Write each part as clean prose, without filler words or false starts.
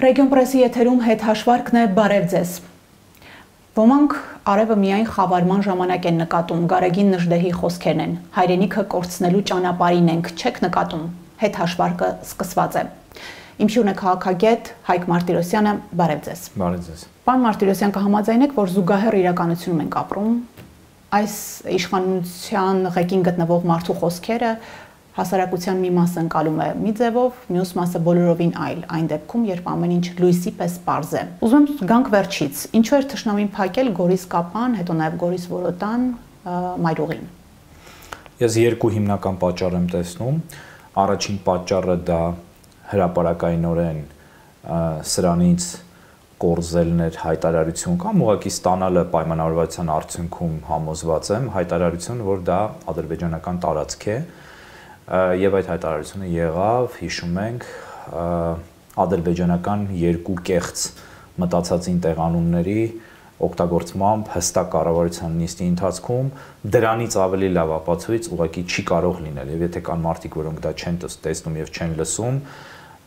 Ռեգիոնպրեսի եթերում հետ հաշվարկն է, բարև ձեզ։ Ոմանք արևը միայն խավարման ժամանակ են նկատում, Գարեգին Նժդեհի խոսքերն են, հայրենիքը կորցնելու ճանապարհին ենք, չեք նկատում, հետ հաշվարկը սկսված է։ Իմ շուրջ քաղաքագետ Հայկ Մարտիրոսյանը, բարև ձեզ։ Բարև ձեզ։ Պարոն Մարտիրոսյան, կհամաձայնեք, որ զուգահեռ իրականությունում ենք ապրում, այս իշխանության ղեկին գտնվող մարդու խոսքերը հասարակության մի մասը ընկալում է մի ձևով, մյուս մասը բոլորովին այլ, այն դեպքում, երբ ամեն ինչ լույսի պես պարզ է։ Ուզում եմ գանք վերջից, ինչու էր թշնամին փակել Գորիս Կապան, հետո նաև Գորիս Որոտան մայրուղին։ Ես երկու հիմնական պատճառ եմ տեսնում, առաջին պատճառը դա հրապարակայնորեն սրանից կորզելն էր հայտարարություն կամ ուղղակի ստանալը պայմանավորվածության արդյունքում համոզված եմ, հայտարարություն, որ դա ադրբեջանական տարածք է։ Եվ այդ հայտարարությունը եղավ, հիշում ենք, ադրբեջանական երկու կեղծ մտածածին տեղանումների օգտագործմամբ հստակ կառավարության նիստի ընթացքում դրանից ավելի լավ ապացույց ուղղակի չի կարող լինել։ Եվ եթե կան մարդիկ, որոնք դա չեն տեսնում եւ չեն լսում,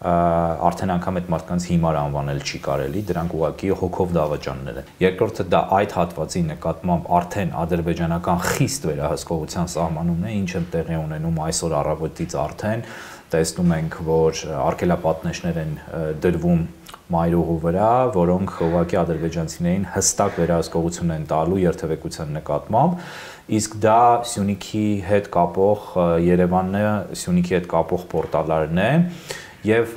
արդեն անգամ այդ մարդկանց հիմար անվանել չի կարելի, դրանք ուղղակի հոգով դավաճաններ են։ Երկրորդը դա այդ հատվածի նկատմամբ արդեն ադրբեջանական խիստ վերահսկողության սահմանումն է, ինչը տեղի ունենում այսօր առավոտից արդեն տեսնում ենք, որ արգելապատնեշներ են դրվում մայրուղու վրա, որոնք ուղղակի ադրբեջանցիներին հստակ վերահսկողություն են տալու երթևեկության նկատմամբ, իսկ դա Սյունիքի հետ կապող Երևանը, Սյունիքի հետ կապող պորտալարն է։ Եվ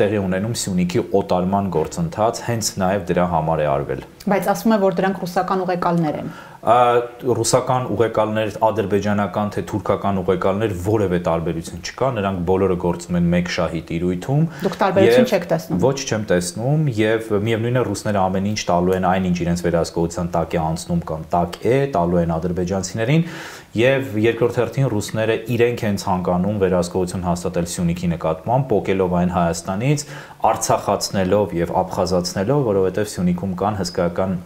տեղի ունենում Սյունիքի օտարման գործընթաց, հենց նաև դրա համար է արվել։ Բայց ասվում է, որ դրանք ռուսական ուղեկալներ են։ Ռուսական ուղեկալներ, ադրբեջանական թե թուրքական ուղեկալներ որևէ տարբերություն չկա, նրանք բոլորը գործում են մեկ շահի տիրույթում։ Դուք տարբերություն չեք տեսնում։ Ոչ, չեմ տեսնում, եւ միևնույնն է ռուսները ամեն ինչ տալու են այն, ինչ իրենց վերահսկողության տակ է անցնում կամ տակ է, տալու են ադրբեջանցիներին, եւ երկրորդ հերթին ռուսները իրենք են ցանկանում վերահսկողություն հաստատել Սյունիքի նկատմամբ, փոկելով այն Հայաստանից, Արցախացնելով եւ Աբխազացնելով, որովհետեւ Սյունիքում կան հսկայական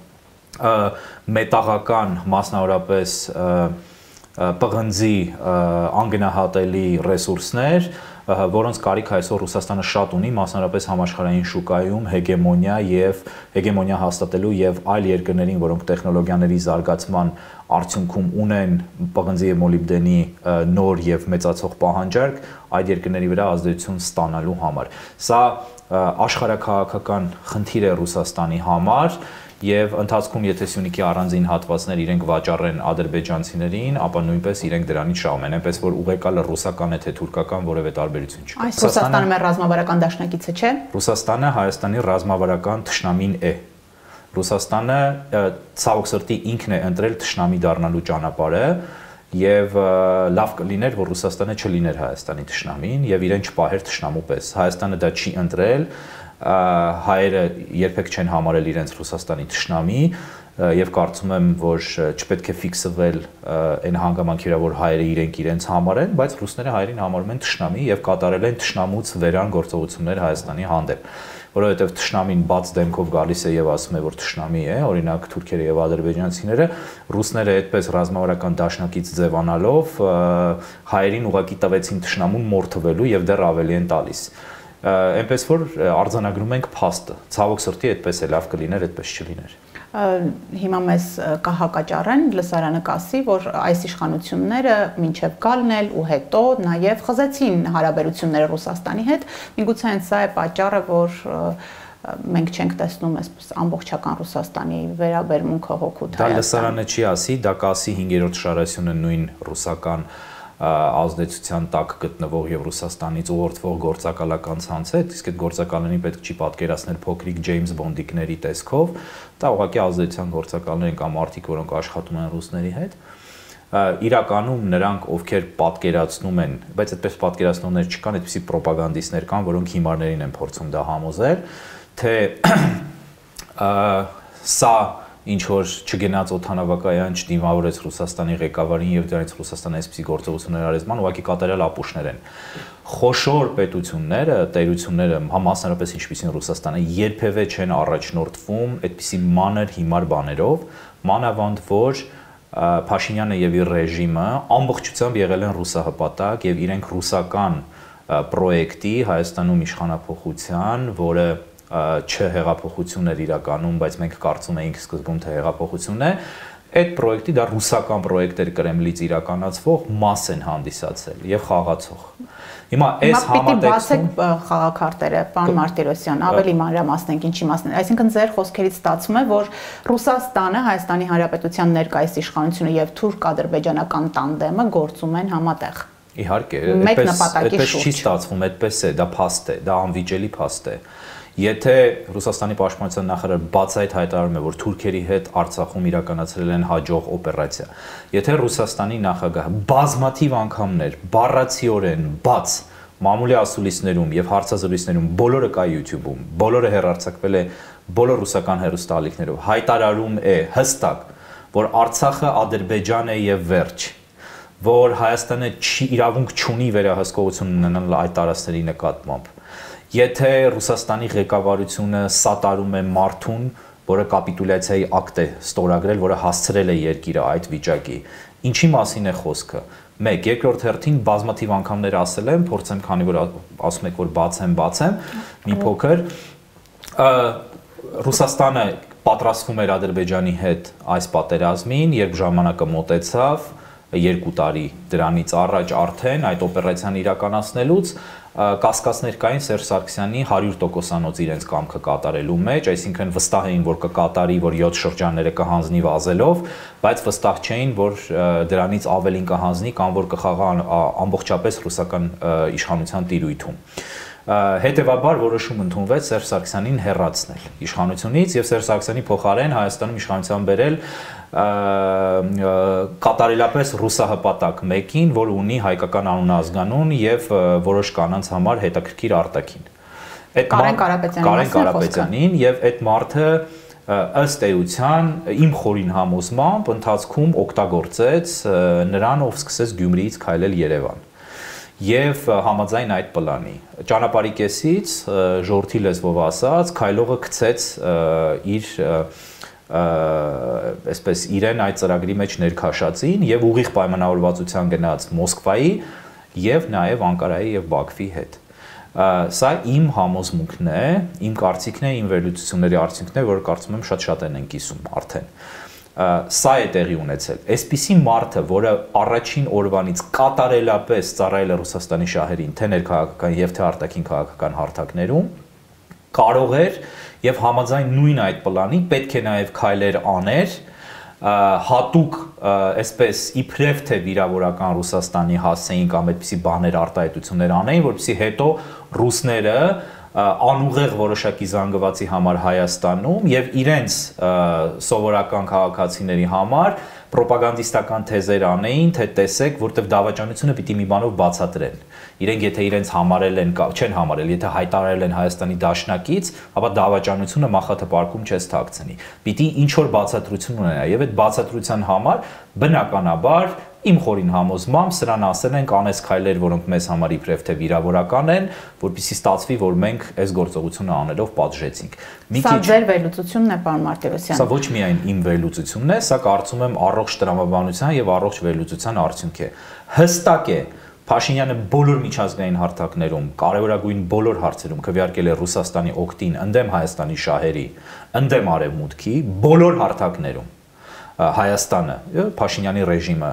մետաղական, մասնավորապես պղնձի անգնահատելի ռեսուրսներ, որոնց կարիք այսօր Ռուսաստանը շատ ունի, մասնավորապես համաշխարհային շուկայում հեգեմոնիա եւ հեգեմոնիա հաստատելու եւ այլ երկրներին, որոնք տեխնոլոգիաների զարգացման արդյունքում ունեն պղնձի եւ մոլիբդենի նոր եւ մեծացող պահանջարկ, այդ երկրների վրա ազդեցություն ստանալու համար։ Սա աշխարհակահաղական խնդիր է Ռուսաստանի համար։ Եվ ընթացքում եթե Սյունիքի առանձին հատվածներ իրենք վաճառեն ադրբեջանցիներին, ապա նույնպես իրենք դրանից շահում են, այնպես որ ուղեկալը ռուսական է թե թուրքական որևէ տարբերություն չկա։ Այս Ռուսաստանը մեր ռազմավարական դաշնակիցը չէ։ Ռուսաստանը Հայաստանի ռազմավարական թշնամին է։ Ռուսաստանը ցավոք սրտի ինքն է ընտրել թշնամի դառնալու ճանապարհը, եւ լավ կլիներ, որ Ռուսաստանը չլիներ Հայաստանի թշնամին եւ իրեն չպահեր թշնամու պես։ Հայաստանը դա չի ընտրել։ Հայերը երբեք չեն համարել իրենց Ռուսաստանի թշնամի եւ կարծում եմ, որ չպետք է ֆիքսվել այն հանգամանքիրա, որ հայերը իրենց համարեն, բայց ռուսները հայերին համարում են թշնամի եւ կատարել են թշնամուց վերան գործողություններ Հայաստանի հանդեպ, որովհետեւ թշնամին բաց դեմքով գալիս է եւ ասում է, որ թշնամի է, օրինակ թուրքերը եւ ադրբեջանցիները, ռուսները այդպես ռազմավարական դաշնակից ձևանալով հայերին ուղակի տվեցին թշնամուն մորթվելու եւ դեռ ավելի են տալիս։ Այնպես որ արձանագրում ենք փաստը, ցավոք սրտի այդպես է, լավ կլիներ այդպես չլիներ։ Հիմա մեզ կհակաճառեն, լսարանը կասի, որ այս իշխանությունները մինչև գալն էլ ու հետո նաև խզեցին հարաբերությունները Ռուսաստանի հետ, միգուցե հենց սա է պատճառը, որ մենք չենք տեսնում այսպես ամբողջական Ռուսաստանի վերաբերմունքը հօգուտ Հայաստան։ Դա լսարանը չի ասի, դա կասի 5-րդ շարասյունը նույն ռուսական ազդեցության տակ գտնվող եւ Ռուսաստանից ուղղորդվող գործակալական ցանց է, իսկ այդ գործակալներին պետք չի պատկերացնել փոքրիկ Ջեյմս Բոնդիկների տեսքով, դա ուղղակի ազդեցության գործակալներ են կամ մարդիկ, որոնք աշխատում են ռուսների հետ։ Իրականում նրանք, ովքեր պատկերացնում են, բայց այդպես պատկերացնողներ չկան, այդպիսի ռոպագանդիստներ կան, որոնք հիմարներին են փորձում դա համոզել, թե սա ինչ որ չգնաց օթանավակայան չդիմավորեց Ռուսաստանի ղեկավարին եւ դրանից Ռուսաստանը այսպիսի գործողություններ արեցման, ուղղակի կատարյալ ապուշներ են։ Խոշոր պետությունները, տերությունները, համասարապես ինչպիսին Ռուսաստանը, երբևէ չեն առաջնորդվում այդպիսի մանր հիմար բաներով, մանավանդ որ Փաշինյանը եւ իր ռեժիմը ամբողջությամբ եղել են ռուսահպատակ եւ իրենք ռուսական պրոյեկտի Հայաստանում իշխանափոխության, որը չհեղափոխություն էր իրականում, բայց մենք կարծում էինք սկզբում թե հեղափոխություն է, այդ պրոյեկտի դա ռուսական պրոյեկտ էր Կրեմլից իրականացվող մաս են հանդիսացել եւ խաղացող։ Հիմա այս համատեքստում պիտի բացեք խաղաքարտերը, պարոն Մարտիրոսյան, ավելի մանրամասնենք ինչի մասն է։ Այսինքն ձեր խոսքերից ստացվում է, որ Ռուսաստանը, Հայաստանի Հանրապետության ներկայիս իշխանությունը եւ թուրք-ադրբեջանական տանդեմը գործում են համատեղ։ Իհարկե, այդպես չի ստացվում, այդպես է, դա փաստ է, դա անվիճելի փաստ է։ Եթե Ռուսաստանի պաշտպանության նախարարը բացայտ հայտարարում է, որ թուրքերի հետ Արցախում իրականացրել են հաջող օպերացիա, եթե Ռուսաստանի նախագահը բազմաթիվ անգամներ բառացիորեն բաց մամուլի ասուլիսներում եւ հարցազրույցներում բոլորը կա YouTube-ում, բոլորը հեռարձակվել է բոլոր ռուսական հեռուստաալիքներով, հայտարարում է հստակ, որ Արցախը Ադրբեջան է եւ վերջ, որ Հայաստանը իրավունք չունի վերահսկողություն ունենալ այդ տարածքների նկատմամբ։ Եթե Ռուսաստանի ղեկավարությունը սատարում է մարդուն, որը կապիտուլյացիայի ակտ է ստորագրել, որը հասցրել է երկիրը այդ վիճակի, ինչի մասին է խոսքը։ 1. Երկրորդ հերթին բազմաթիվ անգամներ ասել եմ, փորձեմ, քանի որ ասում եք, որ բացեմ, մի փոքր Ռուսաստանը պատրաստվում էր Ադրբեջանի հետ այս պատերազմին, երբ ժամանակը մոտեցավ, 2 տարի դրանից առաջ արդեն այդ օպերացիան իրականացնելուց կասկածներ կային Սերժ Սարգսյանի 100% իրենց կամքը կատարելու մեջ, այսինքն վստահ էին, որ կկատարի, որ 7 շրջանները կհանձնի վազելով, բայց վստահ չէին, որ դրանից ավելին կհանձնի կամ որ կխաղա ամբողջապես ռուսական իշխանության տիրույթում։ Հետևաբար որոշում ընդունվեց Սերժ Սարգսյանին հեռացնել իշխանությունից եւ Սերժ Սարգսյանի փոխարեն Հայաստանում իշխանության բերել կատարելապես ռուսահպատակ մեկին, որ ունի հայկական անունազգանուն եւ որոշ կանանց համար հետաքրքիր արտաքին։ Այդ Կարեն Կարապետյանին եւ այդ մարդը ըստ էության իմ խորին համոզմամբ ընթացքում օգտագործեց նրան, ով սկսեց Գյումրիից քայլել Երևան։ Եվ համաձայն այդ պլանի ճանապարհի կեսից ժողովրդի լեզվով ասած քայլողը գցեց իր այսպես իրեն այդ ծրագրի մեջ ներքաշացին եւ ուղիղ պայմանավորվածության գնաց Մոսկվայի եւ նաեւ Անկարայի եւ Բաքվի հետ։ Սա իմ համոզմունքն է, իմ կարծիքն է, իմ վերլուծությունների արդյունքն է, որ կարծում եմ շատ-շատ են կիսում արդեն։ Սա է տեղի ունեցել։ Այսպիսի մարդը, որը առաջին օրվանից կատարելապես ծառայել է Ռուսաստանի շահերին, թե ներքաղաքական եւ թե արտաքին քաղաքական հարթակներում, կարող էր եւ համաձայն նույն այդ պլանի պետք է նաեւ քայլեր աներ հատուկ, այսպես իբրև թե վիրավորական Ռուսաստանի հասցեին կամ այդպիսի բաներ արտահայտություններ անեին, որովհետեւ հետո ռուսները անուղեղ որոշակի զանգվածի համար Հայաստանում եւ իրենց սովորական քաղաքացիների համար ռոպագանդիստական թեզեր անեին, թե տեսեք, որտեվ դավաճանությունը պիտի մի բանով բացատրեն։ Իրենք եթե իրենց համարել են, չեն համարել, եթե հայտարարել են Հայաստանի դաշնակից, ապա դավաճանությունը մախաթպարկում չես թաքցնի։ Պիտի ինչ որ բացատրություն ունենա, եւ այդ բացատրության համար բնականաբար իմ խորին համոզմամբ սրան ասել ենք անես քայլեր, որոնք մեզ համար իբրև թե վիրավորական են, որպեսզի ստացվի, որ մենք այս գործողությունը անելով պատժեցինք։ Սա ձեր վերլուծությունն է, պարոն Մարտիրոսյան։ Սա ոչ միայն իմ վերլուծությունն է, սա կարծում եմ առողջ տրամաբանության եւ առողջ վերլուծության արդյունք է։ Հստակ է, Փաշինյանը բոլոր միջազգային հարթակներում, կարևորագույն բոլոր հարցերում քվեարկել է Ռուսաստանի օգտին, ընդդեմ Հայաստանի շահերի, ընդդեմ արևմուտքի, բոլոր հարթակներում Հայաստանը, Փաշինյանի ռեժիմը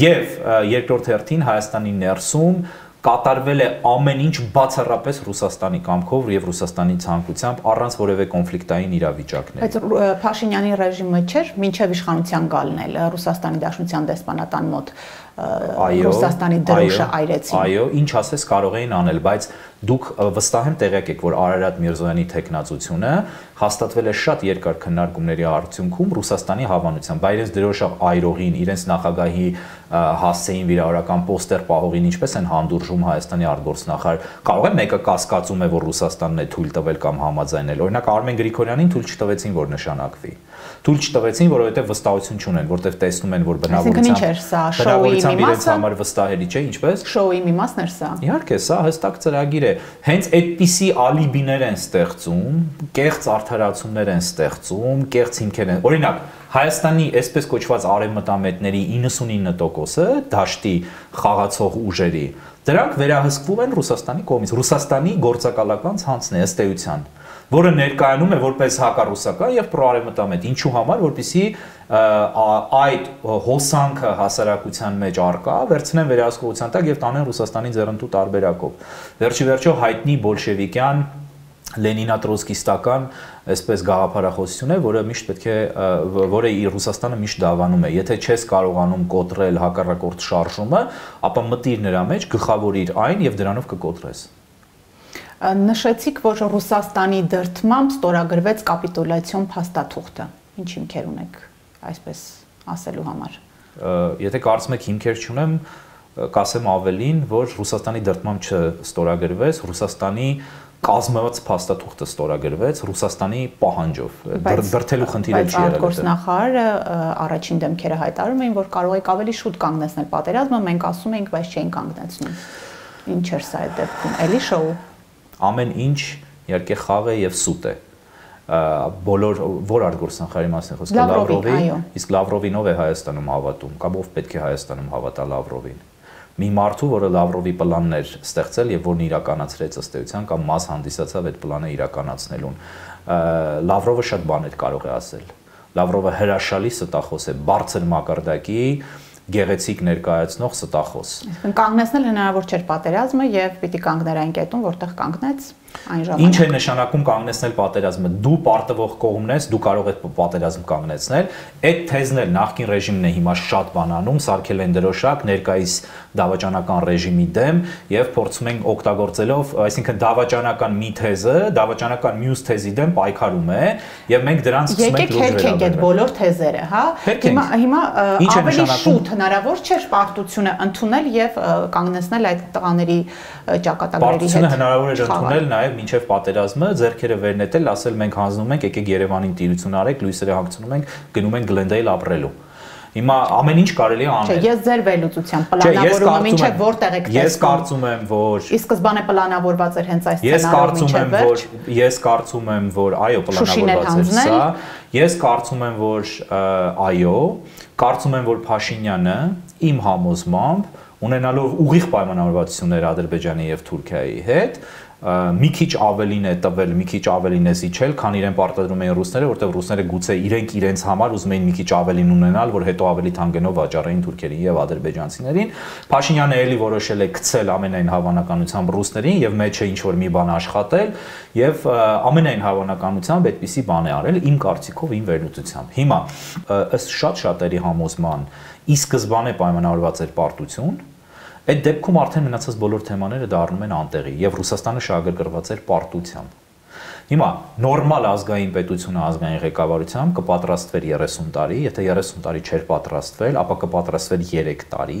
եւ երկրորդ հերթին Հայաստանի ներսում կատարվել է ամեն ինչ բացառապես Ռուսաստանի կամքով եւ Ռուսաստանի ցանկությամբ առանց որևէ կոնֆլիկտային իրավիճակների։ Բայց Փաշինյանի ռեժիմը չէր մինչեւ իշխանության գալն էլ Ռուսաստանի Դաշնության դեսպանատան մոտ Ռուսաստանի դրոշը այրեցին։ Այո, ինչ ասես կարող էին անել, բայց դուք վստահ եմ տեղյակ եք, որ Արարատ Միրզոյանի տեխնացությունը հաստատվել է շատ երկար քննարկումների արդյունքում Ռուսաստանի հավանությամբ, բայց իրենց դրոշը այրողին, իրենց նախագահի հասցեին վիրավորական պոստեր պահողին ինչպես են հանդուրժում Հայաստանի արտգործնախարար։ Կարող է մեկը կասկածում է, որ Ռուսաստանն է թույլ տվել կամ համաձայնել։ Օրինակ Արմեն Գրիգորյանին թույլ չտվեցին, որ նշանակվի։ Թույլ չտվեցին, որովհետև վստահություն չունեն, որովհետև տեսնում են, որ բնավորությամբ իրենց համար վստահելի չէ, ինչպես։ Շոուի մի մասն էր սա։ Իհարկե, սա հստակ ծրագիր է։ Հենց այդպիսի ալիբիներ են ստեղծում, կեղծ արդարացումներ են ստեղծում, կեղծ հիմքեր են։ Օրինակ, Հայաստանի այսպես կոչված արևմտամետների 99%-ը դաշտի խաղացող ուժերի, դրանք վերահսկվում են Ռուսաստանի կողմից, Ռուսաստանի գործակալական ցանցն է ըստ էության, որը ներկայանում է որպես հակառուսական եւ պրոարևմտամետ։ Ինչու համար, որպեսզի այդ հոսանքը հասարակության մեջ արկա, վերցնեն վերահսկողության տակ եւ տանեն Ռուսաստանի ձեռնտու տարբերակով։ Վերջի վերջո հայտնի բոլշևիկյան Լենինա-Տրոցկիստական այսպես գաղափարախոսություն է, որը միշտ պետք է, որը Ռուսաստանը միշտ դավանում է, եթե չես կարողանում կոտրել հակառակորդ շարժումը, ապա մտիր նրա մեջ, գլխավորիր այն եւ դրանով կկոտրես։ Նշեցիք, որ Ռուսաստանի դրդմամբ ստորագրվեց կապիտուլյացիոն փաստաթուղթը։ Ինչ հիմքեր ունեք այսպես ասելու համար։ Եթե կարծում եք հիմքեր չունեմ, կասեմ ավելին, որ Ռուսաստանի դրդմամբ չստորագրվեց, Ռուսաստանի կազմված փաստաթուղթը ստորագրվեց Ռուսաստանի պահանջով, դրդելու խնդիրը չի եղել։ Բայց արտգործնախարարը առաջին դեմքերը հայտարարում էին, որ կարող եք ավելի շուտ կանգնեցնել պատերազմը, մենք ասում էինք, բայց չէին կանգնեցնում։ Ինչ էր սա այդ դեպքում, էլի շոու։ Ամեն ինչ իհարկե խաղ է եւ սուտ է։ Բոլոր որ արտգործնախարարի մասին խոսքը Լավրովի, իսկ Լավրովին ով է Հայաստանում հավատում, կամ ով պետք է Հայաստանում հավատա Լավրովին։ Մի մարդու, որը Լավրովի պլաններ ստեղծել եւ որն իրականացրեց ըստ էության կամ մաս հանդիսացավ այդ պլանը իրականացնելուն։ Լավրովը շատ բաներ կարող է ասել։ Լավրովը հրաշալի ստախոս է, բարձր մակարդակի գեղեցիկ ներկայացնող ստախոս։ Իսկ կանգնեցնել հնարավոր չէր պատերազմը եւ պիտի կանգներ այն կետում, որտեղ կանգնեց այն ժամանակ։ Ինչ է նշանակում կանգնեցնել պատերազմը։ Դու պարտվող կողմն ես, դու կարող ես պատերազմ կանգնեցնել։ Այդ թեզն էլ նախկին ռեժիմն է հիմա շատ բան անում, սարքել են դրոշակ ներկայիս դավաճանական ռեժիմի դեմ եւ փորձում են օգտագործելով, այսինքն դավաճանական մի թեզը, դավաճանական մյուս թեզի դեմ պայքարում է եւ մենք դրանց սկսում ենք լուր վերաբերել։ Եկեք հերքենք այդ բոլոր թեզերը, հա։ Հիմա ավելի շուտ հնարավոր չէր պարտությունը ընդունել եւ կանգնեցնել այդ տղաների ճակատագրերի հետ։ Պարտությունը հնարավոր էր ընդունել նաեւ մինչեւ պատերազմը, ձերքերը վերնետել, ասել մենք հանձնում ենք, եկեք Երևանին տիրություն արեք, լույսերը հանգցնում ենք, գնում ենք Գլենդայիլ ապրելու։ Հիմա ամեն ինչ կարելի է անել։ Չէ, ես ձեր վերլուծության պլանավորումը ինչ է, որտեղ եք տեսնում։ Ես կարծում եմ, որ ի սկզբանե պլանավորված էր հենց այս սցենարով։ Ես կարծում եմ, որ այո, պլանավորված էր սա։ Ես կարծում եմ, որ այո, կարծում եմ, որ Փաշինյանը իմ համոզմամբ ունենալով ուղիղ պայմանավորվածություններ Ադրբեջանի եւ Թուրքիայի հետ, մի քիչ ավելին է տվել, մի քիչ ավելին է իջել, քան իրեն պարտադրում էին ռուսները, որտեղ ռուսները գուցե իրենք իրենց համար ուզում էին մի քիչ ավելին ունենալ, որ հետո ավելի թանկնով վաճառային թուրքերին եւ ադրբեջանցիներին։ Փաշինյանը ելի որոշել է գցել ամենայն հավանականությամբ ռուսներին եւ մեջը ինչ որ մի բան աշխատել եւ ամենայն հավանականությամբ այդպիսի բան է արել իմ կարծիքով, իմ վերլուծությամբ։ Հիմա ըստ շատ-շատերի համոզման ի սկզբանե պայմանավորված էր պարտություն։ Այդ դեպքում արդեն մնացած բոլոր թեմաները դառնում են անտեղի եւ Ռուսաստանը շահագրգռված էր պարտությամբ։ Հիմա նորմալ ազգային պետությունը ազգային ղեկավարությամբ կպատրաստվեր 30 տարի, եթե 30 տարի չէր պատրաստվել, ապա կպատրաստվեր 3 տարի,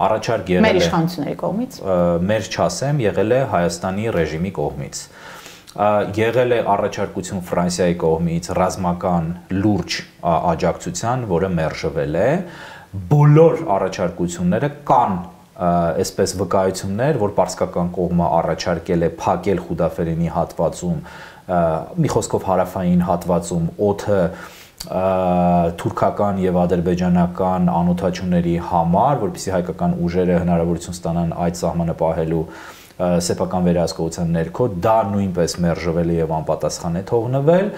Առաջարկ եղել է մեր իշխանությունների կողմից, մեր չասեմ, եղել է Հայաստանի ռեժիմի կողմից։ Եղել է առաջարկություն Ֆրանսիայի կողմից ռազմական լուրջ աջակցության, որը մերժվել է։ Բոլոր առաջարկությունները կան այսպես վկայություններ, որ պարսկական կողմը առաջարկել է փակել Խուդաֆերենի հատվածում, մի խոսքով հարավային հատվածում օդը թուրքական եւ ադրբեջանական անօթաչուների համար, որպեսզի հայկական ուժերը հնարավորություն ստանան այդ սահմանը պահելու սեփական վերահսկողության ներքո, դա նույնպես մերժվել եւ անպատասխան է թողնվել,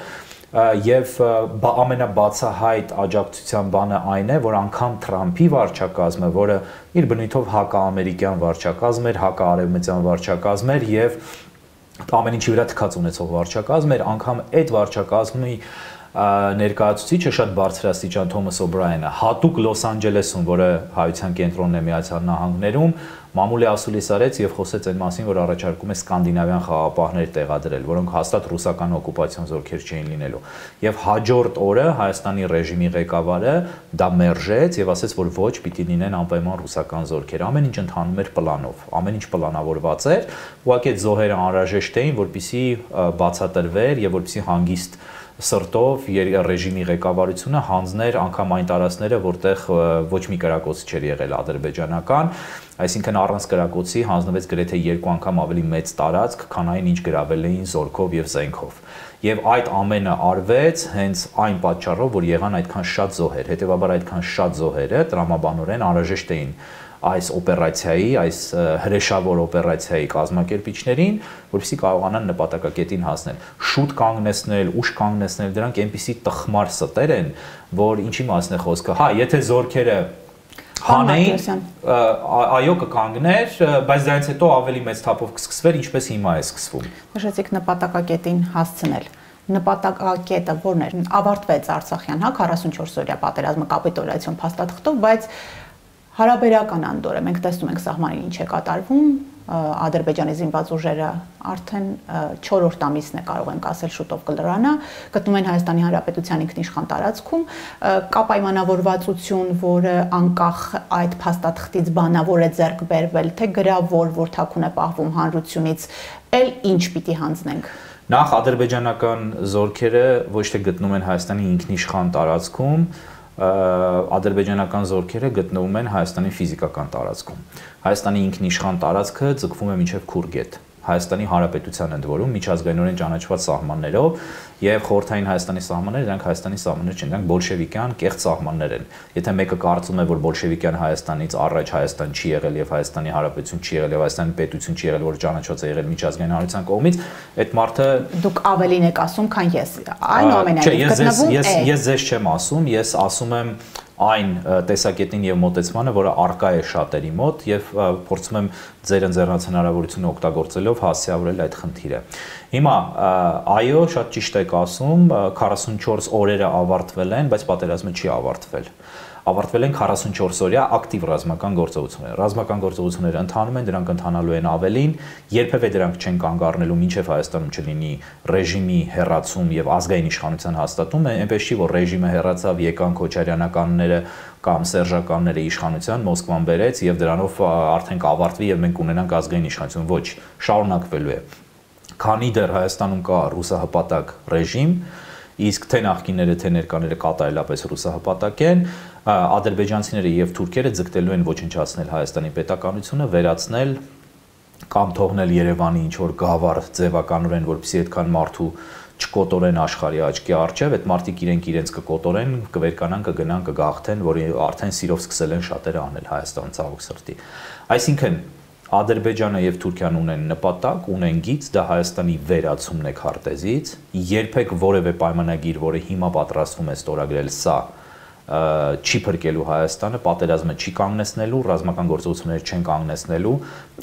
եւ ամենաբացահայտ աջակցության բանը այն է, որ անգամ Թրամփի վարչակազմը, որը իր բնույթով հակաամերիկյան վարչակազմ էր, հակաարևմտյան վարչակազմ էր եւ ամեն ինչի վրա թքած ունեցող վարչակազմ էր, անգամ այդ վարչակազմի ներկայացուցիչը շատ բարձրաստիճան Թոմաս Օբրայենը հատուկ Լոս Անջելեսում, որը հայության կենտրոնն է Միացյալ Նահանգներում, մամուլի ասուլիս արեց եւ խոսեց այն մասին, որ առաջարկում է սկանդինավյան խաղապահներ տեղադրել, որոնք հաստատ ռուսական օկուպացիոն զորքեր չէին լինելու։ Եվ հաջորդ օրը Հայաստանի ռեժիմի ղեկավարը դա մերժեց եւ ասաց, որ ոչ, պիտի լինեն անպայման ռուսական զորքեր։ Ամեն ինչ ընթանում էր պլանով, ամեն ինչ պլանավորված էր, ուղղակի այդ զոհերը անհրաժեշտ էին, որպեսզի բացատրվեր եւ որպեսզի հանգիստ Sărtov, režimii ղեկավարությունը հանձներ անգամ այն տարածքները, որտեղ ոչ մի կրակոց չէր եղել ադրբեջանական, այսինքն առանց կրակոցի հանձնվեց գրեթե երկու անգամ ավելի մեծ տարածք, քան այն ինչ գրավել էին զորքով եւ զենքով։ Եվ այդ ամենը արվեց հենց այն պատճառով, որ եղան այդքան շատ զոհեր, հետեւաբար այդքան շատ զոհերը տրամաբանորեն անհրաժեշտ էին այս օպերացիայի, այս հրեշավոր օպերացիայի կազմակերպիչներին, որպեսզի կարողանան նպատակակետին հասնել, շուտ կանգնեցնել, ուշ կանգնեցնել, դրանք այնպիսի տխմար ստեր են, որ ինչի մասն է խոսքը, հա, եթե զորքերը հանեին, այո կկանգներ, բայց դրանից հետո ավելի մեծ թափով կսկսվեր, ինչպես հիմա է սկսվում։ Նշեցիք նպատակակետին հասցնել։ Նպատակակետը որն էր, ավարտվեց Արցախյան, հա, 44-օրյա պատերազմը կապիտուլյացիոն փաստաթղթով, բայց հարաբերական անդորը, մենք տեսնում ենք սահմանին ինչ է կատարվում, Ադրբեջանի զինված ուժերը արդեն 4-րդ ամիսն է, կարող ենք ասել, շուտով կլրանա, գտնում են Հայաստանի Հանրապետության ինքնիշխան տարածքում, կա պայմանավորվածություն, որը անկախ այդ փաստաթղթից բանավոր է ձեռք բերվել, թե գրավոր, որ թաքուն է պահվում հանրությունից, էլ ինչ պիտի հանձնենք։ Նախ ադրբեջանական զորքերը ոչ թե գտնում են Հայաստանի ինքնիշխան տարածքում, ադրբեջանական զորքերը գտնվում են Հայաստանի ֆիզիկական տարածքում։ Հայաստանի ինքնիշխան տարածքը ձգվում է մինչև Քուրգետ, Հայաստանի Հանրապետության ընդ որում միջազգայինորեն ճանաչված սահմաններով եւ խորհրդային Հայաստանի սահմանները, դրանք Հայաստանի սահմաններ չեն, դրանք բոլշևիկյան կեղծ սահմաններ են։ Եթե մեկը կարծում է, որ բոլշևիկյան Հայաստանից առաջ Հայաստան չի եղել եւ Հայաստանի Հանրապետություն չի եղել եւ Հայաստանի պետություն չի եղել, որը ճանաչված է եղել միջազգային հանրության կողմից, այդ մարդը դուք ավելին եք ասում, քան ես։ Այնուամենայնիվ գտնվում է։ Ես ձեզ չեմ ասում, ես ասում եմ այն տեսակետին եւ մոտեցմանը, որը արկա է շատերի մոտ եւ փորձում եմ ձեր ընձեռած հնարավորությունը օգտագործելով հասցեավորել այդ խնդիրը։ Հիմա, այո, շատ ճիշտ եք ասում, 44 օրերը ավարտվել են, բայց պատերազմը չի ավարտվել։ Ավարտվել են 44 օրյա ակտիվ ռազմական գործողությունները։ Ռազմական գործողությունները ընթանում են, դրանք ընթանալու են ավելին, երբևէ դրանք չեն կանգ առնելու, մինչև Հայաստանում չլինի ռեժիմի հեռացում եւ ազգային իշխանության հաստատում, այնպես չի, որ ռեժիմը հեռացավ, եկան քոչարյանականները կամ սերժականները իշխանության Մոսկվան բերեց եւ դրանով արդեն կավարտվի եւ մենք ունենանք ազգային իշխանություն, ոչ, շարունակվելու է։ Քանի դեռ Հայաստանում կա ռուսահպատակ ռեժիմ, իսկ թե նախկինները, թե ներկաները կատարելապես ռուսահպատակ են, ադրբեջանցիները եւ թուրքերը ձգտելու են ոչնչացնել Հայաստանի պետականությունը, վերացնել կամ թողնել Երևանի ինչ-որ գավառ ձևականորեն, որպեսզի այդքան մարդու չկոտորեն աշխարհի աչքի առջև, այդ մարդիկ իրենց կկոտորեն, կվերկանան, կգնան, կգաղթեն, որը արդեն սիրով սկսել են շատերը անել Հայաստան ցավոք սրտի։ Այսինքն Ադրբեջանը եւ Թուրքիան ունեն նպատակ, ունեն գիծ, դա Հայաստանի վերացումն է քարտեզից, երբեք որևէ պայմանագիր, որը հիմա պատրաստվում է ստորագրել, սա չի փրկելու Հայաստանը, պատերազմը չի կանգնեցնելու, ռազմական գործողությունները չեն կանգնեցնելու,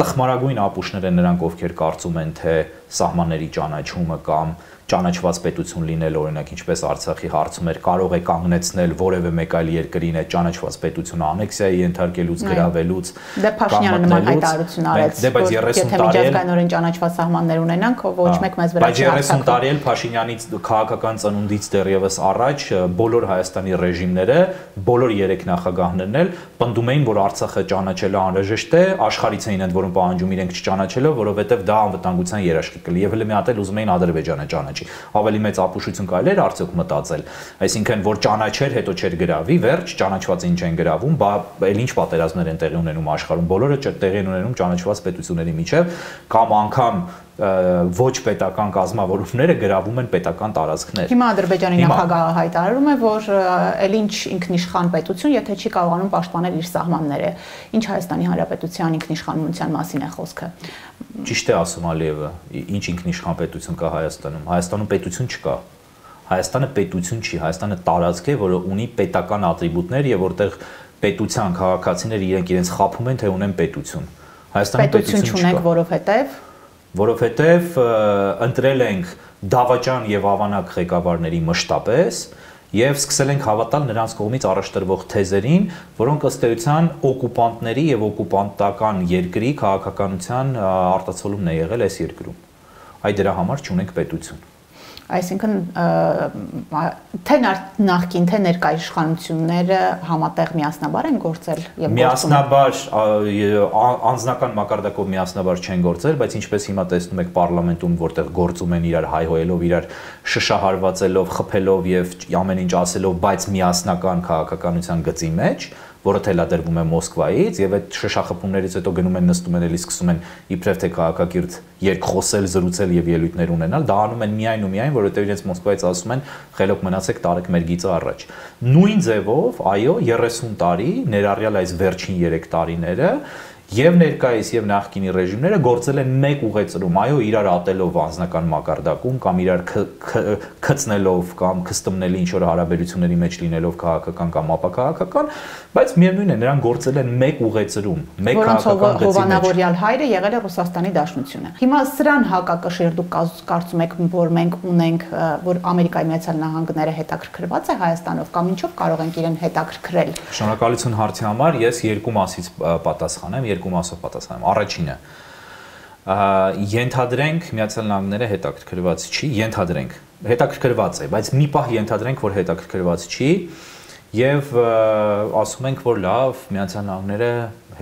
տխմարագույն ապուշները նրանք, ովքեր կարծում են, թե սահմանների ճանաչումը կամ ճանաչված պետություն լինել, օրինակ ինչպես Արցախի հարցում էր, կարող է կանգնեցնել որևէ մեկ այլ երկրին այդ ճանաչված պետությունը անեքսիայի ենթարկելուց, գրավելուց, դե Փաշինյանը նման հայտարարություն արեց, որ եթե միջազգայինորեն ճանաչված սահմաններ ունենանք, ոչ մեկ մեզ վրա չի հարձակվում։ Բայց 30 տարի էլ Փաշինյանից քաղաքական ծնունդից դեռևս առաջ բոլոր Հայաստանի ռեժիմները, բոլոր երեք նախագահներն էլ պնդում էին, որ Արցախը ճանաչելը անհրաժեշտ է, աշխարհից էին ընդ որում պահանջում իրենք չճանաչելով, որովհետև դա անվտանգության երաշխիք կլինի եւ հենց մի հատ էլ ուզում էին Ադրբեջանը ճանաչել։ Ավելի մեծ ապուշություն կարելի էր արդյոք մտածել, այսինքն որ ճանաչեր, հետո չեր գրավի, վերջ, ճանաչված ինչ են գրավում, բա էլ ինչ պատերազմներ են տեղի ունենում աշխարհում, բոլորը տեղի են ունենում ճանաչված պետությունների միջև, կամ անգամ ոչ պետական կազմավորումները գրավում են պետական տարածքներ։ Հիմա Ադրբեջանի նախագահը հայտարարում է, որ էլ ինչ ինքնիշխան պետություն, եթե չի կարողանում պաշտպանել իր սահմանները, ինչ Հայաստանի Հանրապետության ինքնիշխանության մասին է խոսքը։ Ճիշտ է ասում Ալիևը, ինչ ինքնիշխան պետություն կա Հայաստանում։ Հայաստանում պետություն չկա։ Հայաստանը պետություն չի, Հայաստանը տարածք է, որը ունի պետական ատրիբուտներ եւ որտեղ պետության քաղաքացիները իրենց խափում են, թե ունեն պետություն։ Հայաստանում պետություն չունենք, որովհետեւ ընտրել ենք դավաճան եւ ավանակ ղեկավարների մշտապես եւ սկսել ենք հավատալ նրանց կողմից առաջտրվող թեզերին, որոնք ըստ էության օկուպանտների եւ օկուպանտական երկրի քաղաքականության արտացոլումն է եղել այս երկրում։ Այդ դրա համար չունենք պետություն։ Այսինքն թե նախքին թե ներկայ իշխանությունները համատեղ միասնաբար են գործել եւ միասնաբար անձնական մակարդակով միասնաբար չեն գործել, բայց ինչպես հիմա տեսնում եք պարլամենտում, որտեղ գործում են իրար հայհոյելով, իրար շշահարվածելով, խփելով եւ ամեն ինչ ասելով, բայց միասնական քաղաքականության գծի մեջ որը թելադրվում է Մոսկվայից եւ այդ շշախփումներից հետո գնում են նստում են էլի սկսում են իբրև թե քաղաքակիրթ երկխոսել, զրուցել եւ ելույթներ ունենալ, դա անում են միայն ու միայն, որովհետեւ իրենց Մոսկվայից ասում են խելոք մնացեք, տարեք մեր գիծը առաջ։ Նույն ձևով, այո, 30 տարի, ներառյալ այս վերջին 3 տարիները, եւ ներկայիս եւ նախկինի ռեժիմները գործել են մեկ ուղեցրում, այո, իրար ատելով անձնական մակարդակում կամ իրար քծնելով կամ քստմնելի ինչ որ հարաբերությունների մեջ լինելով քաղաքական կամ ապակահաղական, բայց միևնույնն է, նրանք գործել են մեկ ուղեցրում, մեկ քաղաքական գծի մեջ։ Հովանավորյալ հայրը եղել է Ռուսաստանի Դաշնությունը։ Հիմա սրան հակակշիռ դուք կարծում եք, որ մենք ունենք, որ Ամերիկայի Միացյալ Նահանգները հետաքրքրված է Հայաստանով կամ ինչով կարող ենք իրեն հետաքրքրել։ Շնորհակալություն հարցի համար, ես երկու մասից պատասխանեմ։ Cum a fost patăsăm, arăcine. Ենթադրենք Միացյալ Նահանգները հետաքրքրված չի, ենթադրենք, հետաքրքրված է, բայց մի պահ ենթադրենք, որ հետաքրքրված չի, եւ ասում ենք, որ լավ, Միացյալ Նահանգները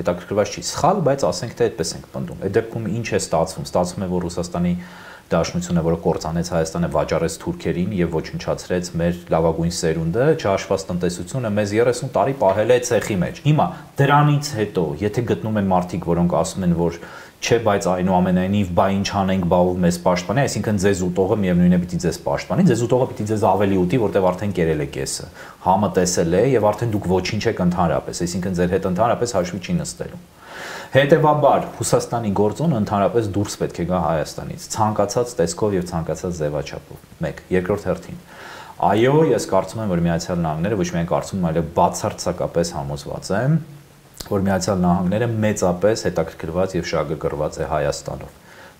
հետաքրքրված չի, սխալ, բայց ասենք թե այդպես ենք պնդում։ Այդ դեպքում ինչ է ստացվում, ստացվում է, որ Ռուսաստանի Դաշնությունը, որը կործանեց Հայաստանը, վաճառեց թուրքերին եւ ոչնչացրեց մեր լավագույն սերունդը, չհաշված տնտեսությունը մեզ 30 տարի պահել է ցեխի մեջ։ Հիմա դրանից հետո, եթե գտնում են մարդիկ, որոնք ասում են, որ չէ, բայց այնուամենայնիվ, բա ինչ անենք, բա ով մեզ պաշտպանի, այսինքն ձեզ ուտողը միևնույնն է պիտի ձեզ պաշտպանի, ձեզ ուտողը պիտի ձեզ ավելի ուտի, որտեղ արդեն կերել է կեսը, համը տեսել է եւ արդեն դուք ոչինչ եք ընդհանրապես, այսինքն ձեր հետ ընդհանրապես հաշվի չի նստելու։ Հետևաբար Ռուսաստանի գործոնը ընդհանրապես դուրս պետք է գա Հայաստանից, ցանկացած տեսքով եւ ցանկացած ձևաչափով։ 1. Երկրորդ հերթին։ Այո, ես կարծում եմ, որ Միացյալ Նահանգները, ոչ միայն կարծում, այլև բացարձակապես համոզված եմ, որ Միացյալ Նահանգները մեծապես հետաքրքրված եւ շահագրգռված է Հայաստանով։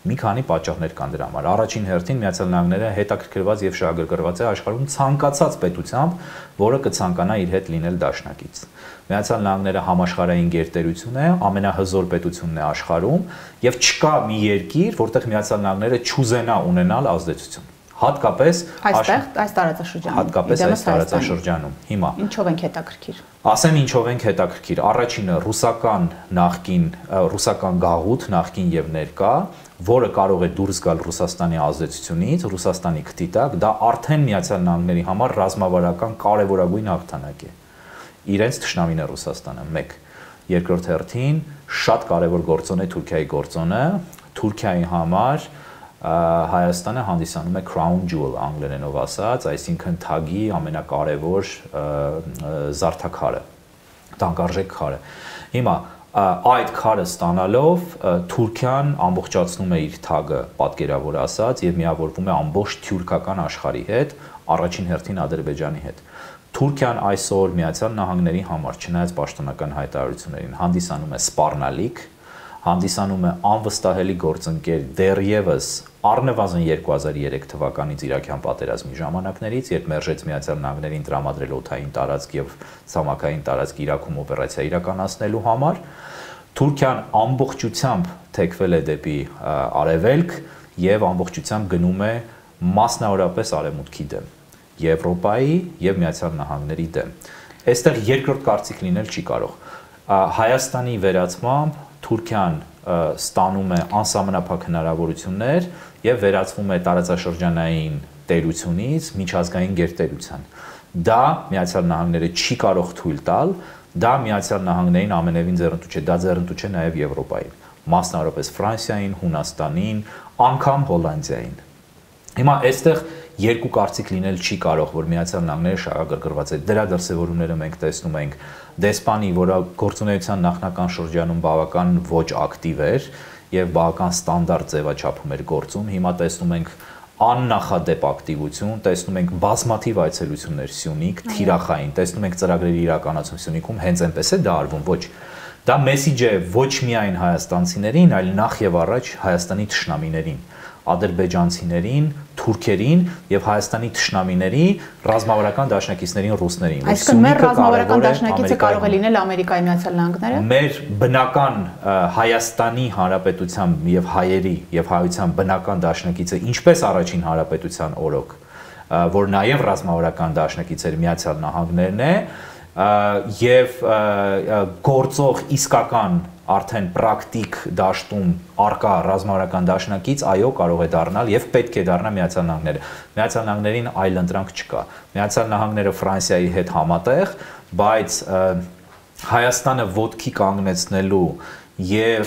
Մի քանի պատճառներ կան դրա համար։ Առաջին հերթին Միացյալ Նահանգները հետաքրքրված եւ շահագրգռված է աշխարհում ցանկացած պետությամբ, որը կցանկանա իր հետ լինել դաշնակից։ Միացյալ Նահանգները համաշխարհային գերտերություն է, ամենահզոր պետությունն է աշխարհում եւ չկա մի երկիր, որտեղ Միացյալ Նահանգները չուզենա ունենալ ազդեցություն։ Հատկապես այս տարածաշրջանում։ Հատկապես այս տարածաշրջանում։ Հիմա ինչով ենք հետաքրքիր։ Ասեմ ինչով ենք հետաքրքիր։ Առաջինը ռուսական նախկին, ռուսական գաղութ նախկին եւ ներկա, որը կարող է դուրս գալ Ռուսաստանի ազդեցությունից, Ռուսաստանի քտիտակ, դա արդեն Միացյալ Նահանգների համար ռազմավարական կարևորագույն հաղթանակ է։ Իրենց ճշնամին է Ռուսաստանը, 1։ Երկրորդ հերթին շատ կարևոր գործոն է Թուրքիայի գործոնը, Թուրքիայի համար Հայաստանը հանդիսանում է crown jewel անգլերենով ասած, այսինքն թագի ամենակարևոր զարդաքարը, տանկարժեք քարը։ Հիմա այդ քարը ստանալով Թուրքիան ամբողջացնում է իր թագը, պատկերավոր ասած, եւ միավորվում է ամբողջ թուրքական աշխարհի հետ, առաջին հերթին Ադրբեջանի հետ։ Թուրքիան այսօր Միացյալ Նահանգների համար, չնայած պաշտոնական հայտարարություններին, հանդիսանում է սպառնալիք, հանդիսանում է անվստահելի գործընկեր, դեռևս առնվազն 2003 թվականից Իրաքյան պատերազմի ժամանակներից, երբ մերժեց Միացյալ Նահանգներին տրամադրել օդային տարածք եւ ցամաքային տարածք Իրաքում օպերացիա իրականացնելու համար, Թուրքիան ամբողջությամբ թեքվել է դեպի արևելք եւ ամբողջությամբ գնում է մասնավորապես արևմուտքի դեմ, Եվրոպայի եւ Միացյալ Նահանգների դեմ։ Այստեղ երկրորդ կարծիք լինել չի կարող։ Հայաստանի վերացմամբ Թուրքիան ստանում է անսահմանափակ հնարավորություններ եւ վերածվում է տարածաշրջանային տերությունից միջազգային գերտերության։ Դա Միացյալ Նահանգները չի կարող թույլ տալ, դա Միացյալ Նահանգներին ամենևին ձեռնտու չէ, դա ձեռնտու չէ նաեւ Եվրոպային, մասնավորապես Ֆրանսիային, Հունաստանին, անգամ Հոլանդիային։ Հիմա այստեղ երկու կարծիք լինել չի կարող, որ Միացյալ Նահանգները շահագրգռված է։ Դրա դրսևորումները մենք տեսնում ենք դեսպանի, որը գործունեության նախնական շրջանում բավական ոչ ակտիվ էր եւ բավական ստանդարտ ձևաչափում էր գործում, հիմա տեսնում ենք աննախադեպ ակտիվություն, տեսնում ենք բազմաթիվ այցելություններ Սյունիք, Թիրախային, տեսնում ենք ծրագրերի իրականացում Սյունիքում, հենց այնպես է դա արվում, ոչ։ Դա մեսիջ է ոչ միայն հայաստանցիներին, այլ նախ եւ առաջ Հայաստանի ճշնամիներին։ ադրբեջանցիներին, թուրքերին եւ Հայաստանի ճշնամիների ռազմավարական դաշնակիցներին, ռուսներին։ Այսինքն մեր ռազմավարական դաշնակիցը կարող է լինել Ամերիկայի Միացյալ Նահանգները։ Մեր բնական Հայաստանի Հանրապետության եւ հայերի եւ հայության բնական դաշնակիցը ինչպես առաջին Հանրապետության օրոք, որ նաեւ ռազմավարական դաշնակիցեր Միացյալ Նահանգներն է, եւ գործող իսկական արդեն պրակտիկ դաշտում արկա ռազմավարական դաշնակից այո կարող է դառնալ եւ պետք է դառնա Միացյալ Նահանգները։ Միացյալ Նահանգներին այլ ընտրանք չկա։ Միացյալ Նահանգները Ֆրանսիայի հետ համատեղ, բայց Հայաստանը ոտքի կանգնեցնելու եւ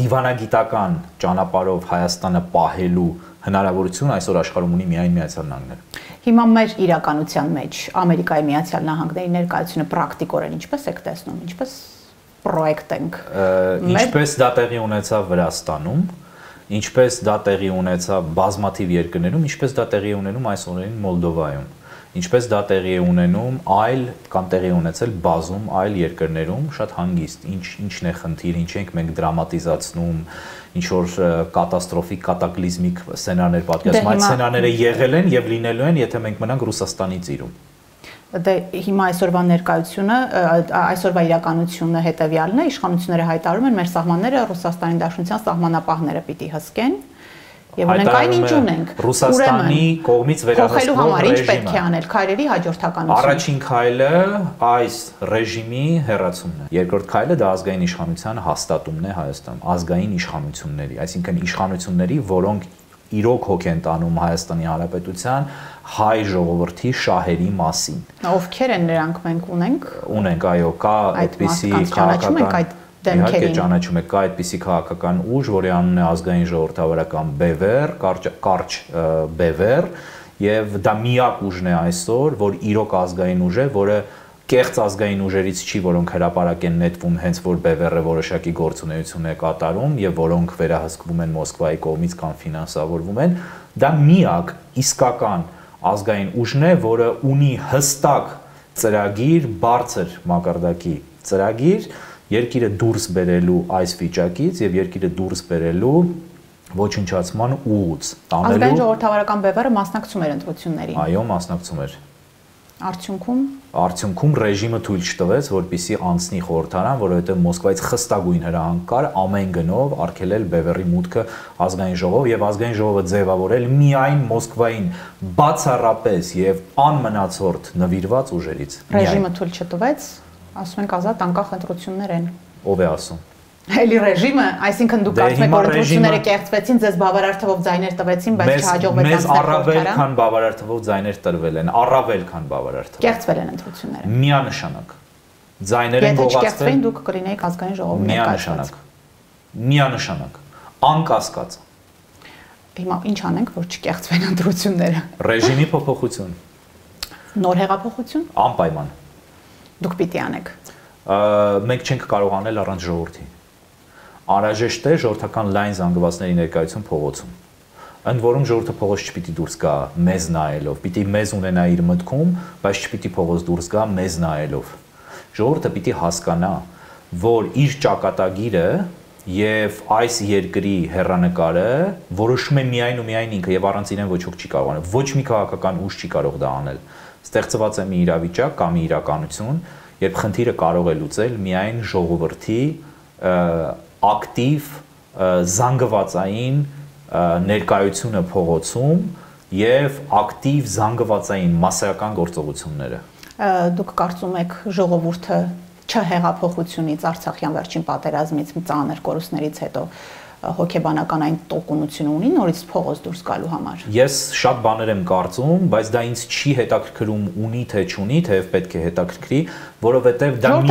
դիվանագիտական ճանապարհով Հայաստանը պահելու հնարավորություն այսօր աշխարհում ունի միայն Միացյալ Նահանգները։ Հիմա մեր իրականության մեջ Ամերիկայի Միացյալ Նահանգների ներկայությունը պրակտիկորեն ինչպես եք տեսնում, ինչպես պրոյեկտ ենք։ Ինչպես դա տեղի ունեցավ Վրաստանում, ինչպես դա տեղի ունեցավ բազմաթիվ երկրներում, ինչպես դա տեղի ունենում այս օրերին Մոլդովայում, ինչպես դա տեղի ունենում այլ կամ տեղի ունեցել բազում այլ երկրներում, շատ հանգիստ, ինչն է խնդիր, ինչ ենք մենք դրամատիզացնում, ինչ որ կատաստրոֆիկ, կատակլիզմիկ սցենարներ պատկերացնում, այդ սցենարները եղել են եւ լինելու են, եթե մենք մնանք Ռուսաստանի ծիրում։ Դե հիմա այսօրվա ներկայությունը, այսօրվա իրականությունը հետեւյալն է, իշխանությունները հայտարարում են մեր սահմանները Ռուսաստանի Դաշնության սահմանապահները պիտի հսկեն եւ ունենք այն ինչ ունենք։ Ռուսաստանի կողմից վերահսկվող ռեժիմը։ Քայլերի հաջորդականությունը։ Առաջին քայլը այս ռեժիմի հեռացումն է։ Երկրորդ քայլը դա ազգային իշխանության հաստատումն է Հայաստանում, ազգային իշխանությունների, այսինքն իշխանությունների, որոնք իրոք հոգ են տանում Հայաստանի Հանրապետության հայ ժողովրդի շահերի մասին։ Ովքեր են նրանք, մենք ունենք։ Ունենք, այո, կա այդպիսի քաղաքական Իհարկե ճանաչում եք, կա այդպիսի քաղաքական ուժ, որի անունն է ազգային ժողովրդավարական բևեր, կարճ բևեր, եւ դա միակ ուժն է այսօր, որ իրոք ազգային ուժ է, որը կեղծ ազգային ուժերից չի, որոնք հրապարակ են նետվում հենց որ բևերը որոշակի գործունեություն է կատարում եւ որոնք վերահսկվում են Մոսկվայի կողմից կամ ֆինանսավորվում են, դա միակ իսկական ազգային ուժն է, որը ունի հստակ ծրագիր, բարձր մակարդակի ծրագիր, երկիրը դուրս բերելու այս վիճակից եւ երկիրը դուրս բերելու ոչնչացման ուղուց տանելու Ազգային ժողովրդավարական բևերը մասնակցում էր ընտրություններին։ Այո, մասնակցում էր։ Արդյունքում ռեժիմը թույլ չտվեց, որպեսզի անցնի խորհրդարան, որովհետեւ Մոսկվայից խստագույն հրահանգ կար ամեն գնով արգելել բևերի մուտքը ազգային ժողով եւ ազգային ժողովը ձևավորել միայն Մոսկվային բացառապես եւ անմնացորդ նվիրված ուժերից։ Ռեժիմը թույլ չտվեց, ասում ենք ազատ անկախ ընտրություններ են։ Ո՞վ է ասում։ Էլի ռեժիմը, այսինքն դուք ասում եք, որ ընտրությունները կեղծվեցին, ձեզ բավարար թվով ձայներ տվեցին, բայց չհաջողվեց անցնել խորհրդարան։ Մեզ առավել քան բավարար թվով ձայներ տրվել են, առավել քան բավարար թվով։ Կեղծվել են ընտրությունները։ Միանշանակ։ Ձայներ են գողացվել։ Եթե չկեղծվեին, դուք կլինեիք ազգային ժողովում ներկայացված։ Միանշանակ։ Անկասկած։ Հիմա ի՞նչ անենք, որ չկեղծվեն ընտրությունները։ Ռեժիմի փոփոխություն։ Նոր հեղափոխություն։ Անպայման։ Դուք պիտի անեք։ Մենք չենք կարող անել առանց ժողովրդի։ Անհրաժեշտ է ժողովրդական լայն զանգվածների ներկայություն փողոցում։ Ընդ որում ժողովրդը փողոց չպիտի դուրս գա մեզ նայելով, պիտի մեզ ունենա իր մտքում, բայց չպիտի փողոց դուրս գա մեզ նայելով։ Ժողովրդը պիտի հասկանա, որ իր ճակատագիրը եւ այս երկրի հերանակարը որոշում է միայն ու միայն ինքը եւ առանց իրեն ոչ ոք չի կարող անել, ոչ մի քաղաքական ուժ չի կարող դա անել։ Ստեղծված է մի իրավիճակ կամ մի իրականություն, երբ խնդիրը կարող է լուծել միայն ժողովրդի ակտիվ զանգվածային ներկայությունը փողոցում եւ ակտիվ զանգվածային մասսայական գործողությունները։ Դուք կարծում եք ժողովուրդը չհեղափոխությունից, Արցախյան վերջին պատերազմից, ծանր կորուստներից հետո հոգեբանական այն տոկունությունը ունի նորից փողոց դուրս գալու համար։ Ես շատ բաներ եմ կարծում, բայց դա ինձ չի հետաքրքրում ունի թե չունի, թեև պետք է հետաքրքրի, որովհետև դա միակ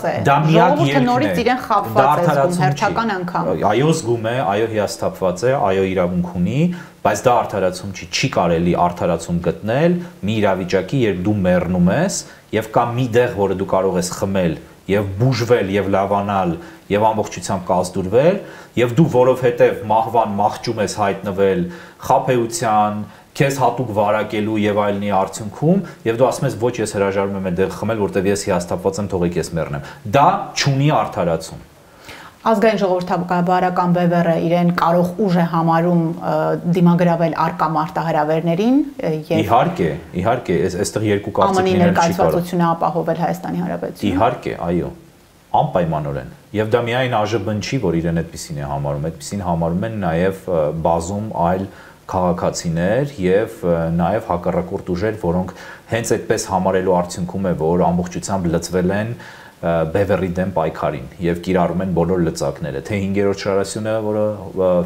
հիասթափված է։ Դա միակ երկն է, նորից իրեն խաբված է զգում հերթական անգամ։ Այո, զգում է, այո, հիասթափված է, այո, իրավունք ունի, բայց դա արդարացում չի, չի կարելի արդարացում գտնել մի իրավիճակի, երբ դու մեռնում ես եւ կա մի դեղ, որը դու կարող ես խմել եւ բուժվել եւ լավանալ եւ ամբողջությամբ կազդուրվել եւ դու որովհետեւ մահվան մահճում ես հայտնվել խաբեության, քեզ հատուկ վարակելու եւ այլնի արդյունքում եւ դու ասում ես ոչ ես հրաժարվում եմ այդ դեղ խմել, որտեւ ես հիասթափված եմ, թողեք ես մեռնեմ։ Դա չունի արդարացում։ Ազգային ժողովրդավարական բևեռը իրեն կարող ուժ է համարում դիմագրավել արկա մարտահրավերներին եւ իհարկե, իհարկե, այստեղ երկու կարծիքներ չկան։ Ամենի ներկայացվածությունը ապահովել Հայաստանի Հանրապետությունը։ Իհարկե, այո, անպայմանորեն։ Եվ դա միայն ԱԺԲ-ն չի, որ իրեն այդպեսին է համարում, այդպեսին համարում են նաեւ բազում այլ քաղաքացիներ եւ նաեւ հակառակորդ ուժեր, որոնք հենց այդպես համարելու արդյունքում է, որ ամբողջությամբ լծվել են բևեռի դեմ պայքարին եւ կիրառում են բոլոր լծակները, թե 5-րդ շարասյունը, որը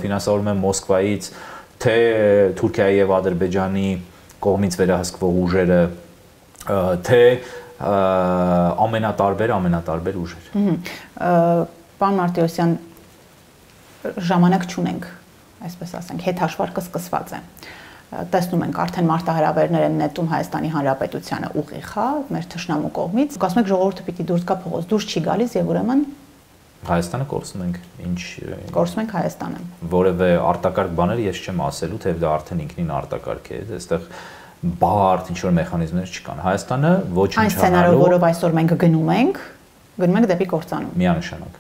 ֆինանսավորում է Մոսկվայից, թե Թուրքիայի եւ Ադրբեջանի կողմից վերահսկվող ուժերը, թե ամենատարբեր ուժեր։ Պարոն Մարտիրոսյան, ժամանակ չունենք, այսպես ասենք, հետհաշվարկը սկսված է։ Տեսնում ենք արդեն մարտահրավերներ են նետում Հայաստանի Հանրապետությանը ուղիղ, հա, մեր ճշնամու կողմից։ Ասում եք ժողովուրդը պիտի դուրս գա փողոց, դուրս չի գալիս եւ ուրեմն Հայաստանը կորցնում ենք, ինչ կորցնում ենք Հայաստանը։ Որևէ արտակարգ բաներ ես չեմ ասելու, թեև դա արդեն ինքնին արտակարգ է, այստեղ բարդ ինչ որ մեխանիզմներ չկան։ Հայաստանը ոչինչ չանալու։ Այն սցենարով, որով այսօր մենք գնում ենք դեպի կորցանու։ Միանշանակ։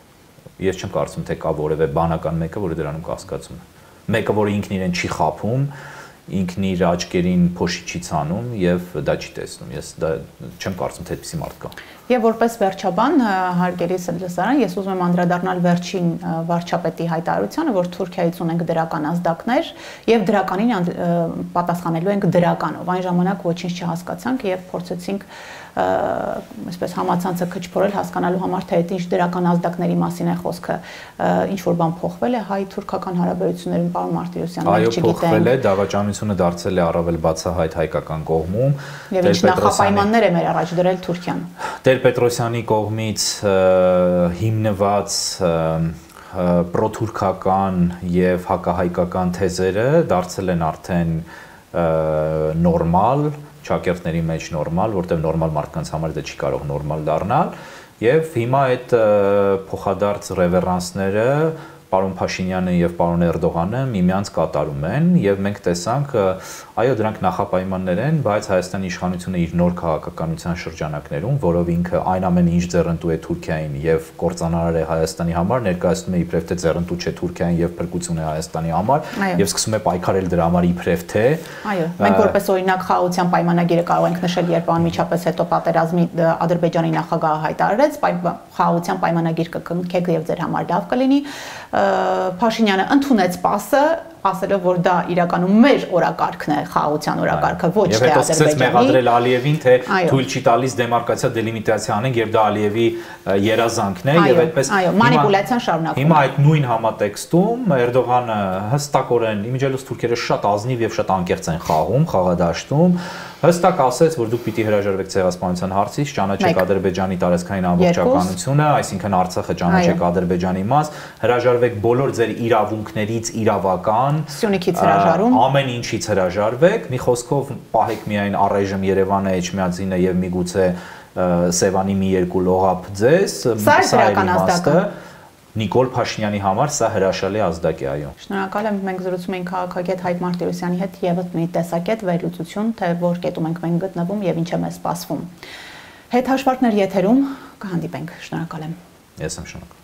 Ես չեմ կարծում, թե կա որևէ բանական մեկը, որը դրանում կասկածում է։ Մեկը, որը ինքն իրեն չի խափում, ինքն իր աչքերին փոշի չի ցանում եւ դա չի տեսնում։ Ես դա չեմ կարծում, թե այդպիսի մարդ կա։ Եվ որպես վերջաբան, հարգելի սերժասարան, ես ուզում եմ անդրադառնալ վերջին վարչապետի հայտարարությանը, որ Թուրքիայից ունենք դրական ազդակներ եւ դրականին պատասխանելու ենք դրականով։ Այն ժամանակ ոչինչ չհասկացանք եւ փորձեցինք այսպես համացանցը քչփորել, հասկանալու համար, թե ինչ դրական ազդակների մասին է խոսքը, ինչ որ բան փոխվել է հայ-թուրքական հարաբերություններում, պարոն Մարտիրոսյան, մենք չգիտենք։ Այո, փոխվել է, դավաճանությունը դարձել է առավել բացահայտ հայկական կողմում։ Եվ ինչ նախապայմաններ է մեր առաջ դրել Թուրքիան։ Տեր-Պետրոսյանի կողմից հիմնված պրոթուրքական եւ հակահայկական թեզերը դարձել են արդեն նորմալ չակերտների մեջ նորմալ, որտեղ նորմալ մարդկանց համար դա չի կարող նորմալ դառնալ, եւ հիմա այդ փոխադարձ ռևերանսները պարոն Փաշինյանը եւ պարոն Էրդողանը միմյանց կատարում են եւ մենք տեսանք, այո, դրանք նախապայմաններ են, բայց Հայաստանի իշխանությունը իր նոր քաղաքականության շրջանակներում, որով ինքը այն ամենը ինչ ձեռնտու է Թուրքիային եւ կործանարար է Հայաստանի համար, ներկայացնում է իբրև թե ձեռնտու չէ Թուրքիային եւ փրկություն է Հայաստանի համար եւ սկսում է պայքարել դրա համար իբրև թե։ Այո, մենք որպես օրինակ խաղաղության պայմանագիրը կարող ենք նշել, երբ անմիջապես հետո պատերազմի Ադրբեջանի նախագահը հայտարարեց, խաղաղության պայմանագիրը կնքեք եւ ձեր համար լավ կլինի։ Փաշինյանը ընդունեց պասը, ասելով, որ դա իրականում մեր օրակարգն է, խաղաղության օրակարգը, ոչ թե Ադրբեջանի։ Եվ հետո սկսեց մեղադրել Ալիևին, թե թույլ չի տալիս դեմարկացիա, դելիմիտացիա անենք, երբ դա Ալիևի երազանքն է, եւ այդպես։ Այո, մանիպուլյացիան շարունակվում է։ Հիմա այդ նույն համատեքստում Էրդողանը հստակորեն, իմիջիալս թուրքերը շատ ազնիվ եւ շատ անկեղծ են խաղում, խաղադաշտում, հստակ ասեց, որ դուք պիտի հրաժարվեք ցեղասպանության հարցից, ճանաչեք Ադրբեջանի տարածքային ամբողջականությունը, այսինքն Արցախը ճանաչեք Ադրբեջանի մաս, հրաժարվեք բոլոր ձեր իրավունքներից, իրավական Սյունիքից հրաժարում, ամեն ինչից հրաժարվեք, մի խոսքով պահեք միայն առայժմ Երևանը, Էջմիածինը եւ միգուցե Սևանի մի երկու լողափ ձեզ, սա է դրական ազդակը։ Նիկոլ Փաշինյանի համար սա հրաշալի ազդակ է, այո։ Շնորհակալ եմ, մենք զրուցում ենք քաղաքագետ Հայկ Մարտիրոսյանի հետ եւս մի տեսակետ վերլուծություն, թե որ կետում ենք մենք գտնվում եւ ինչ է մեզ սպասվում։ Հետհաշվարկներ եթերում կհանդիպենք։ Շնորհակալ եմ։ Ես եմ շնորհակալ։